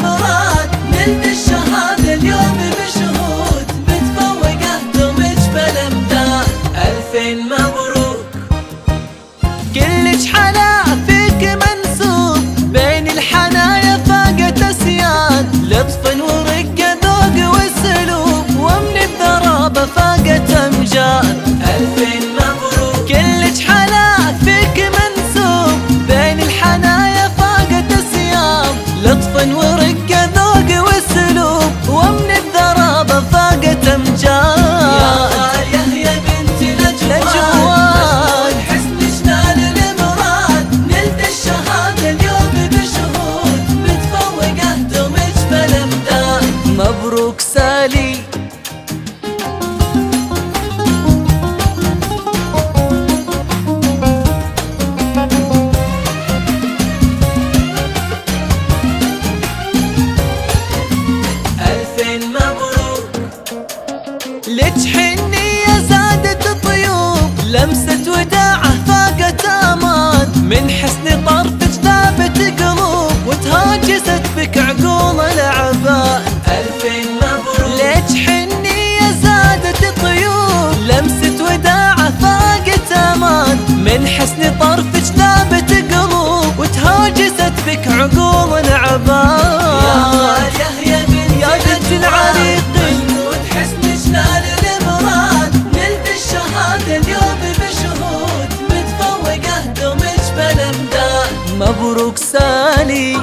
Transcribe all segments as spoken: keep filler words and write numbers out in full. الامراض من الشهاده اليوم بشهود متفوق اهدمج بالامداد. الفين مبروك كلش حلا فيك منسوب بين الحنايا فاقت اسياد لطف ورقه ذوق وسلوب ومن الضرابه فاقت امجاد. الفين مبروك كلش حلا فيك منسوب بين الحنايا فاقت اسياد لطف ورقه ذوق وسلوب ومن الضرابه فاقت امجاد. مبروك سالي ألفين مبروك لتحنية زادت الطيوب لمسة وداعة فاقت أمان من حسن طرفك ذابت قلوب وتهاجست بك عقول الأعباء. ألفين مبروك ليش حنية زادت الطيوب لمسة وداعة فاقت أمان من حسن طرفك ذابت قلوب وتهاجست بك عقول الأعباء. يا يحيى بنت يا بنت العريقي مجنون حسنك نال الإمراد نلت الشهادة اليوم بشهود متفوق أهدمك بالأمداد. مبروك سالي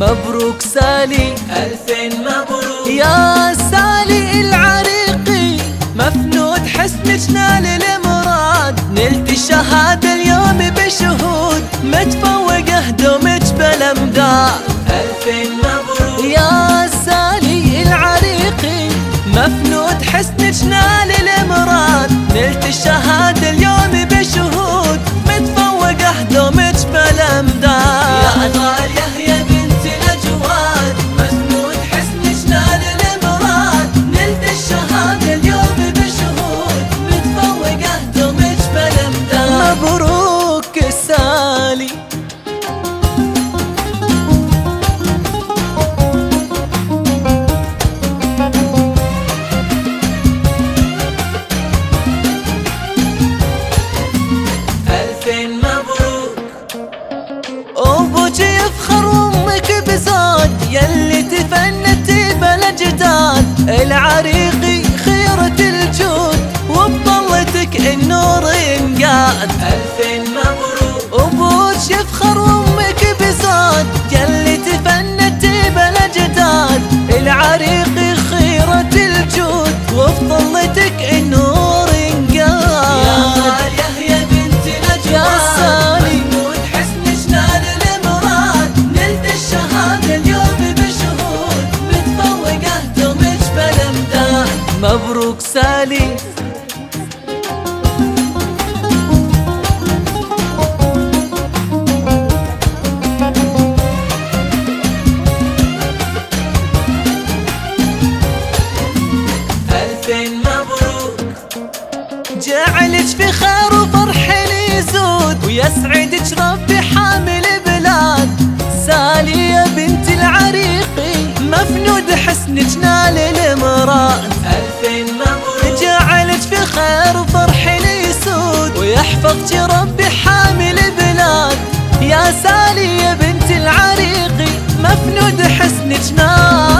مبروك سالي ألفين مبروك يا سالي العريقي مفنود حسنك نال الإمراد نلتي الشهادة اليوم بشهود متفوق أهدمك بالأمداد. ألفين مبروك يا سالي العريقي مفنود حسنك نال الإمراد نلتي الشهادة اليوم بشهود متفوق أهدمك بالأمداد. مبروك سالي ألفين مبروك أبوك يفخر وأمك بزاد يلي تفنتي بلا جداد العريقي خيرة الجود وبطلتك النور ينقاد. ألفين مبروك أبوك يفخر وأمك بزاد يلي تفنتي بلا جداد العريقي خيرة الجود وبطلتك النور ينقاد. يا يحيى بنت الأجواد مجنون حسنك نال الإمراد نلت الشهادة اليوم بشهود متفوق أهدمك بالأمداد. مبروك سالي جعلك في خير وفرح يزود ويسعدك ربي حامل بلاد. سالي يا بنت العريقي مفنود حسنك نال الإمراد. ألفين مبروك جعلك في خير وفرح يسود ويحفظك ربي حامل بلاد. يا سالي يا بنت العريقي مفنود حسنك نال